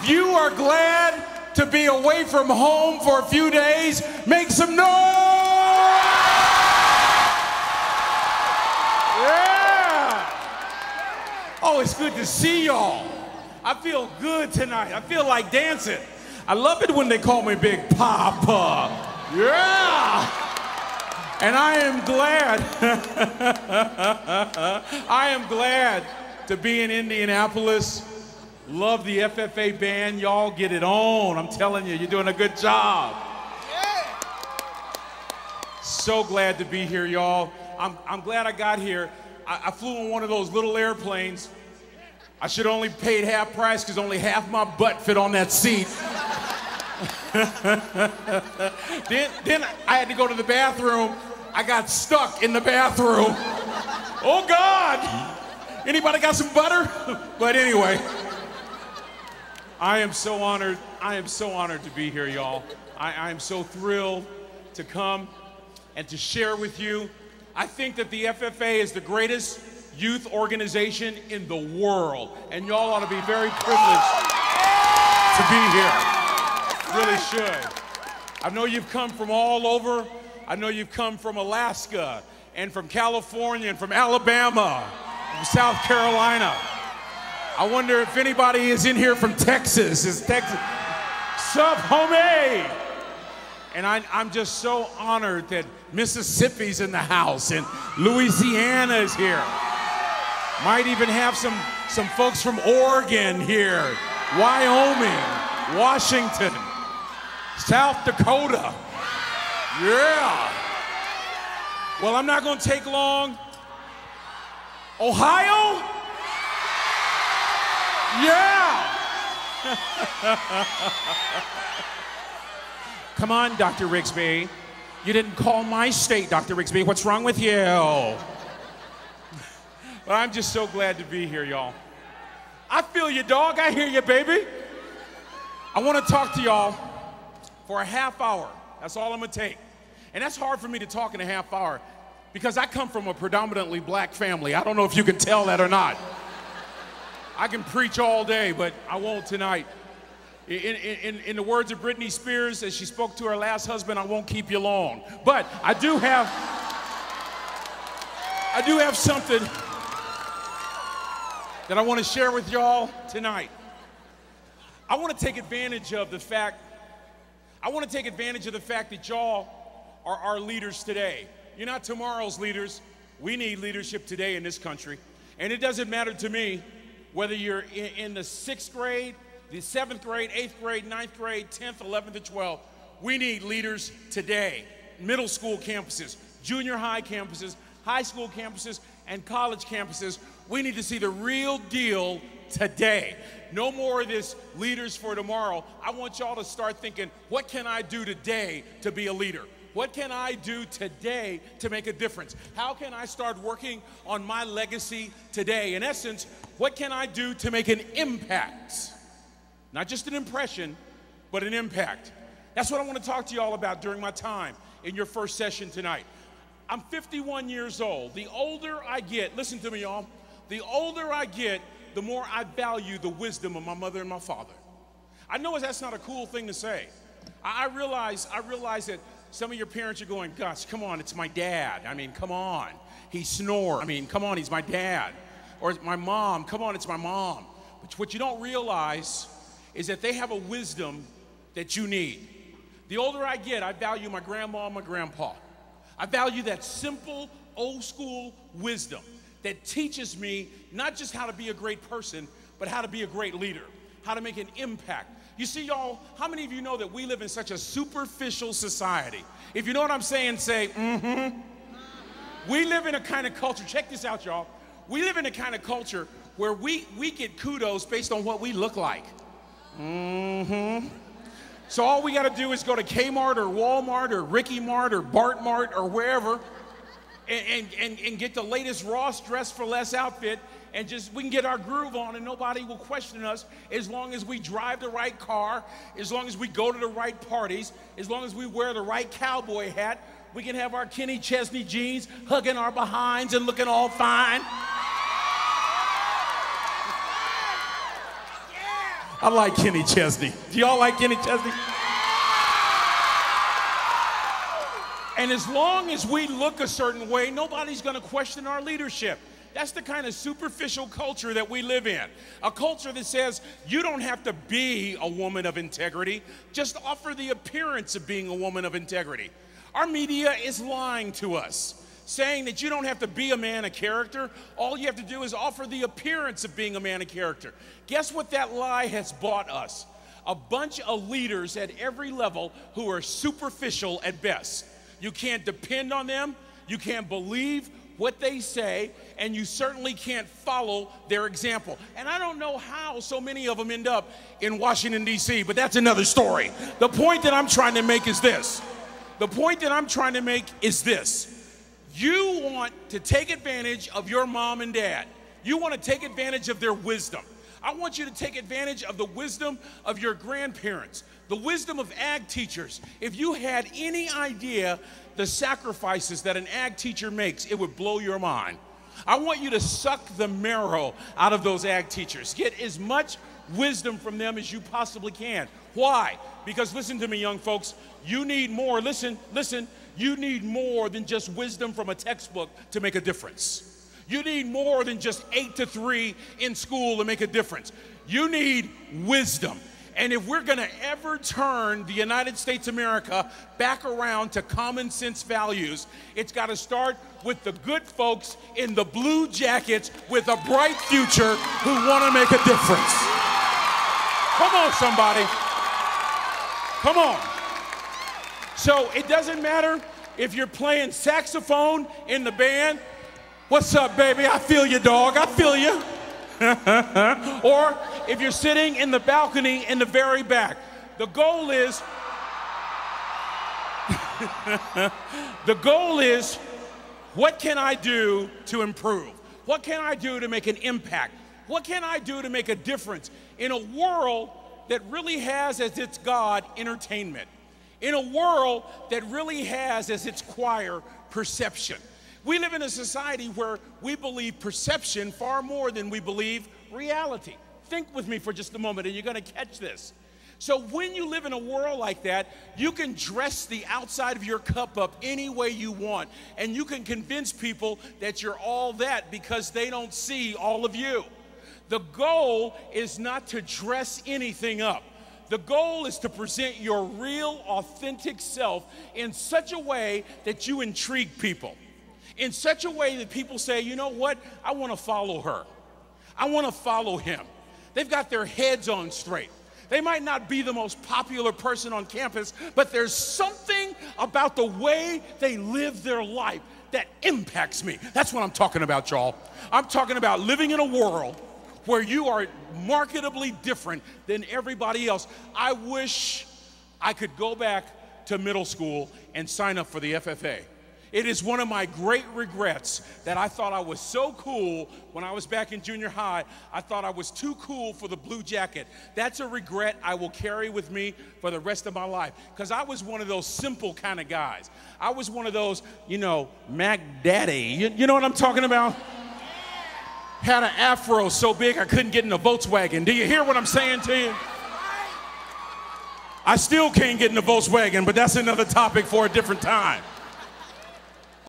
If you are glad to be away from home for a few days, make some noise! Yeah! Oh, it's good to see y'all. I feel good tonight. I feel like dancing. I love it when they call me Big Papa. Yeah! And I am glad, I am glad to be in Indianapolis. Love the FFA band, y'all get it on. I'm telling you, you're doing a good job. Yeah. So glad to be here, y'all. I'm glad I got here. I flew on one of those little airplanes. I should have only paid half price because only half my butt fit on that seat. Then I had to go to the bathroom. I got stuck in the bathroom. Oh God! Anybody got some butter? But anyway, I am so honored. I am so honored to be here, y'all. I am so thrilled to come and to share with you. I think that the FFA is the greatest youth organization in the world, and y'all ought to be very privileged to be here. Really should. I know you've come from all over. I know you've come from Alaska and from California and from Alabama, from South Carolina. I wonder if anybody is in here from Texas. Is Texas? Sup, homie? And I'm just so honored that Mississippi's in the house and Louisiana is here. Might even have some folks from Oregon here, Wyoming, Washington. South Dakota, yeah. Well, I'm not gonna take long. Ohio? Yeah. Come on, Dr. Rigsby. You didn't call my state, Dr. Rigsby. What's wrong with you? But I'm just so glad to be here, y'all. I feel you, dog. I hear you, baby. I wanna talk to y'all for a half hour. That's all I'm gonna take. And that's hard for me to talk in a half hour because I come from a predominantly black family. I don't know if you can tell that or not. I can preach all day, but I won't tonight. In the words of Britney Spears, as she spoke to her last husband, I won't keep you long. But I do have something that I wanna share with y'all tonight. I wanna take advantage of the fact that y'all are our leaders today. You're not tomorrow's leaders. We need leadership today in this country. And it doesn't matter to me whether you're in the 6th grade, the 7th grade, 8th grade, 9th grade, 10th, 11th, and 12th. We need leaders today. Middle school campuses, junior high campuses, high school campuses, and college campuses. We need to see the real deal today. No more of this leaders for tomorrow. I want y'all to start thinking, what can I do today to be a leader? What can I do today to make a difference? How can I start working on my legacy today? In essence, what can I do to make an impact? Not just an impression, but an impact. That's what I want to talk to y'all about during my time in your first session tonight. I'm 51 years old. The older I get, listen to me, y'all, the older I get, the more I value the wisdom of my mother and my father. I know that's not a cool thing to say. I realize that some of your parents are going, gosh, come on, it's my dad. I mean, come on, he snores. I mean, come on, he's my dad. Or my mom, come on, it's my mom. But what you don't realize is that they have a wisdom that you need. The older I get, I value my grandma and my grandpa. I value that simple, old school wisdom that teaches me not just how to be a great person, but how to be a great leader, how to make an impact. You see, y'all, how many of you know that we live in such a superficial society? If you know what I'm saying, say, mm-hmm. We live in a kind of culture, check this out, y'all. We live in a kind of culture where we get kudos based on what we look like. Mm-hmm. So all we gotta do is go to Kmart or Walmart or Ricky Mart or Bart Mart or wherever, and get the latest Ross Dress for Less outfit, and just we can get our groove on and nobody will question us as long as we drive the right car, as long as we go to the right parties, as long as we wear the right cowboy hat, we can have our Kenny Chesney jeans hugging our behinds and looking all fine. Yeah. I like Kenny Chesney. Do y'all like Kenny Chesney? And as long as we look a certain way, nobody's gonna question our leadership. That's the kind of superficial culture that we live in. A culture that says, you don't have to be a woman of integrity, just offer the appearance of being a woman of integrity. Our media is lying to us, saying that you don't have to be a man of character, all you have to do is offer the appearance of being a man of character. Guess what that lie has bought us? A bunch of leaders at every level who are superficial at best. You can't depend on them, you can't believe what they say, and you certainly can't follow their example. And I don't know how so many of them end up in Washington, D.C., but that's another story. The point that I'm trying to make is this. You want to take advantage of your mom and dad. You want to take advantage of their wisdom. I want you to take advantage of the wisdom of your grandparents, the wisdom of ag teachers. If you had any idea the sacrifices that an ag teacher makes, it would blow your mind. I want you to suck the marrow out of those ag teachers. Get as much wisdom from them as you possibly can. Why? Because listen to me, young folks, you need more. Listen. You need more than just wisdom from a textbook to make a difference. You need more than just 8 to 3 in school to make a difference. You need wisdom. And if we're gonna ever turn the United States of America back around to common sense values, it's gotta start with the good folks in the blue jackets with a bright future who wanna make a difference. Come on, somebody. Come on. So it doesn't matter if you're playing saxophone in the band. What's up, baby? I feel you, dog. I feel you. Or if you're sitting in the balcony in the very back. The goal is, what can I do to improve? What can I do to make an impact? What can I do to make a difference in a world that really has as its god entertainment? In a world that really has as its choir perception. We live in a society where we believe perception far more than we believe reality. Think with me for just a moment and you're gonna catch this. So when you live in a world like that, you can dress the outside of your cup up any way you want, and you can convince people that you're all that because they don't see all of you. The goal is not to dress anything up. The goal is to present your real, authentic self in such a way that you intrigue people, in such a way that people say, you know what, I want to follow her. I want to follow him. They've got their heads on straight. They might not be the most popular person on campus, but there's something about the way they live their life that impacts me. That's what I'm talking about, y'all. I'm talking about living in a world where you are marketably different than everybody else. I wish I could go back to middle school and sign up for the FFA. It is one of my great regrets that I thought I was so cool when I was back in junior high. I thought I was too cool for the blue jacket. That's a regret I will carry with me for the rest of my life, because I was one of those simple kind of guys. I was one of those, you know, Mac Daddy. You know what I'm talking about? Had an afro so big I couldn't get in a Volkswagen. Do you hear what I'm saying to you? I still can't get in a Volkswagen, but that's another topic for a different time.